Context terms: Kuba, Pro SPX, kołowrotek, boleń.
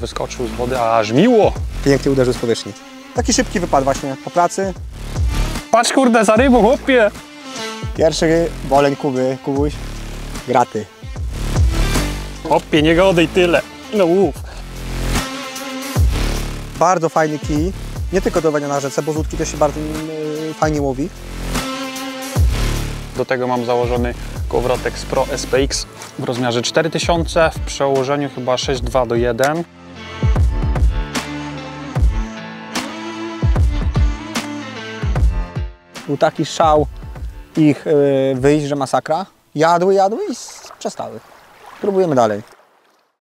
wyskoczył z wody, aż miło. Pięknie uderzył z powierzchni. Taki szybki wypad właśnie po pracy. Patrz kurde, za rybą, chłopie! Pierwszy boleń Kuby, Kubuś, graty. Chłopie, nie godaj tyle. No uff. Bardzo fajny kij, nie tylko do wania na rzece, bo z łódki też się bardzo fajnie łowi. Do tego mam założony kołowrotek z Pro SPX w rozmiarze 4000, w przełożeniu chyba 6,2:1. Był taki szał ich wyjść, że masakra. Jadły i przestały. Próbujemy dalej.